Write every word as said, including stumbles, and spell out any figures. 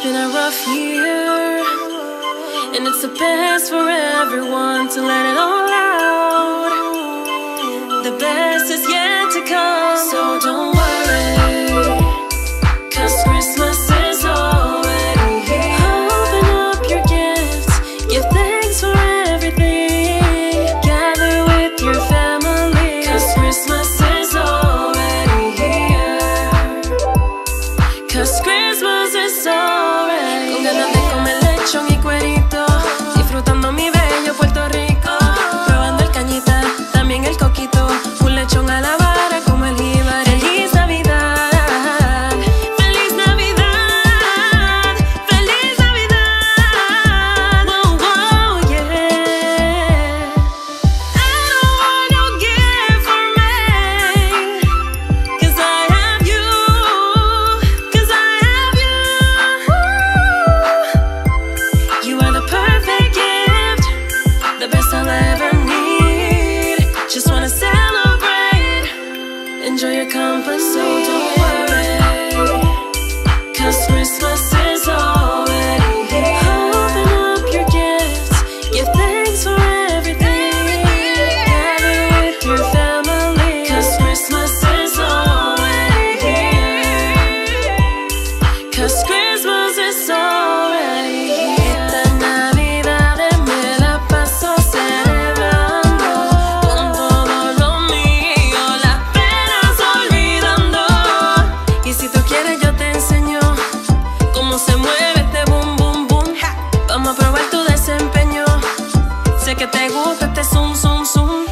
It's been a rough year, and it's the best for everyone to let it all out. The best is yet to come, so don't worry, 'cause Christmas is already here. Open up your gifts, give thanks for everything, gather with your family, 'cause Christmas is already here. 'Cause Christmas is already here. Con ganas de comer lechón y cuerito, disfrutando mi bello Puerto Rico, probando el cañita, también el coquito, un lechón a la vara como el jíbaro. Feliz Navidad, feliz Navidad, feliz Navidad, oh, oh yeah. I don't want no gift for me, 'cause I have you, 'cause I have you. You are the perfect gift, the best I'll ever need. Just wanna celebrate, enjoy your company, so don't worry, 'cause Christmas is already here. Open up your gifts, give thanks for everything, gather with your family, 'cause Christmas is already here. 'Cause Christmas is already here. Esta Navidad me la paso celebrando, con todo lo mío, las penas olvidando. Y si tú quieres yo te enseño cómo se mueve este boom boom boom. Vamos a probar tu desempeño, sé que te gusta este zoom zoom zoom.